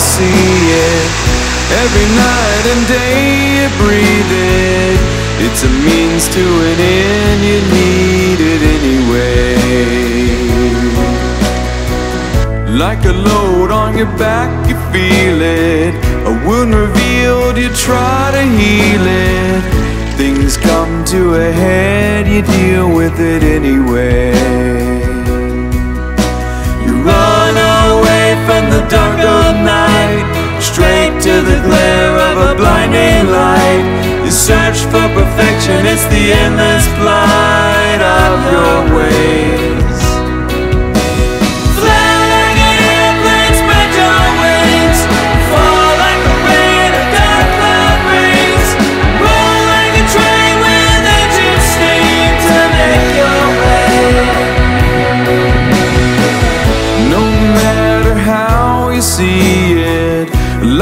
see it. Every night and day you breathe it. It's a means to an end, you need it anyway. Like a load on your back, you feel it. A wound revealed, you try to heal it. Things come to a head, you deal with it anyway. You run away from the dark of night, straight to the glare of a blinding light. You search for perfection, it's the endless flight of your ways.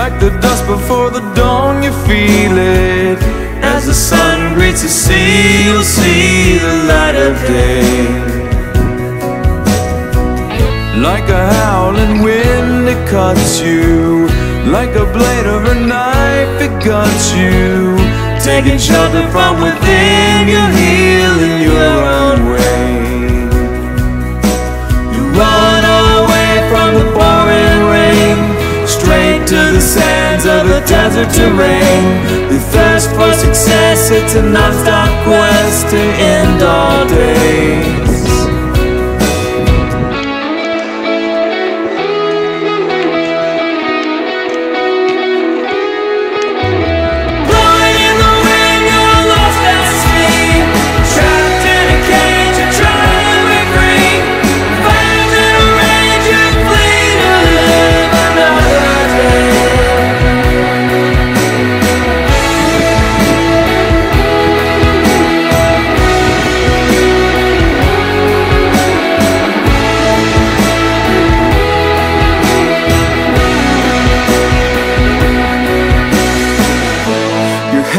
Like the dust before the dawn, you feel it. As the sun greets the sea, you'll see the light of day. Like a howling wind, it cuts you. Like a blade of a knife, it cuts you. Taking shelter from within, you'll heal in your own way. You run away from the pouring rain, straight to the sands of the desert terrain. The thirst for success, it's a non-stop quest to end all days.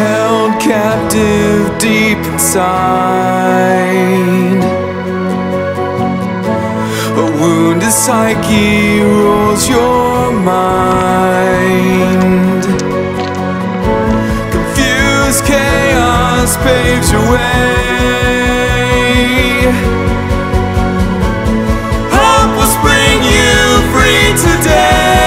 Held captive deep inside, a wounded psyche rules your mind. Confused chaos paves your way. Hope will spring you free today.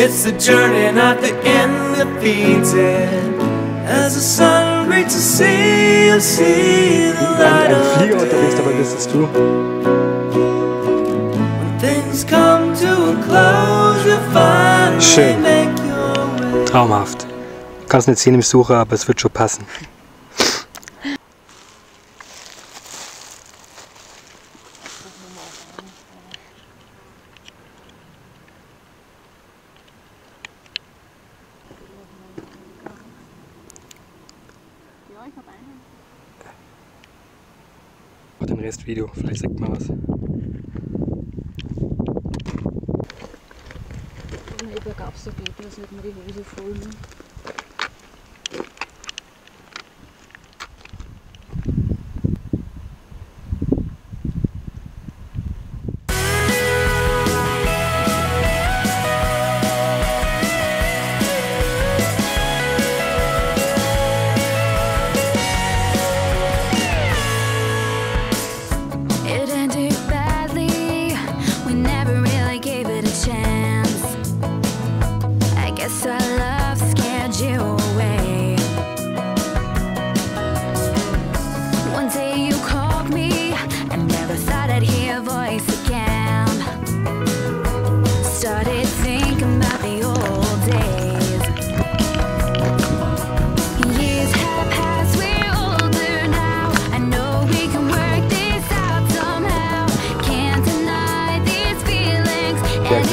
It's the journey, not the end, that feeds it. As the sun greets the sea, you'll see the light of day. When things come to a close, you'll finally make your way. Traumhaft. Du kannst nicht sehen im Sucher, aber es wird schon passen. Den Restvideo, vielleicht sagt man was. Wenn ich bergab so geht, dann sollte man die Hose voll nehmen. I love scared. Let's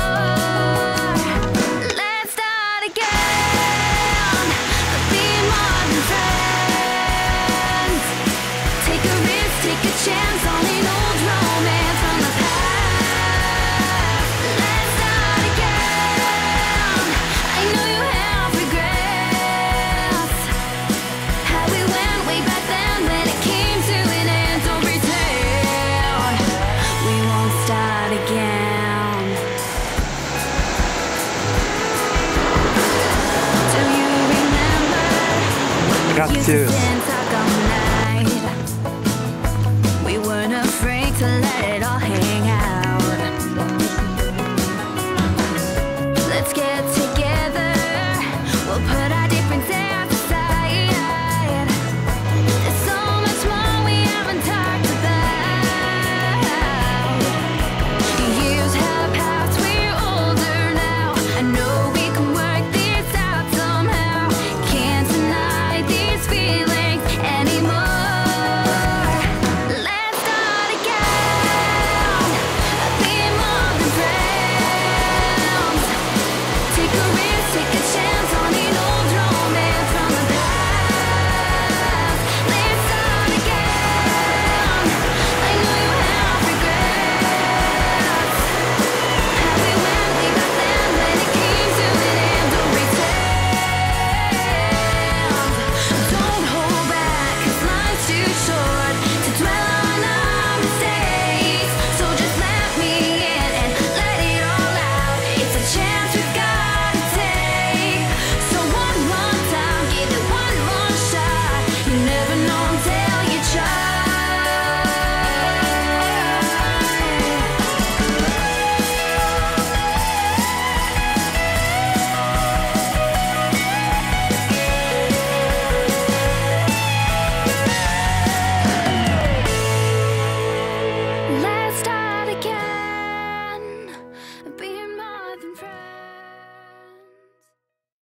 start again. Be more than friends. Take a risk, take a chance on an old romance from the past. Let's start again. I know you have regrets. How we went way back then when it came to an end. Don't pretend we won't start again. Grazie.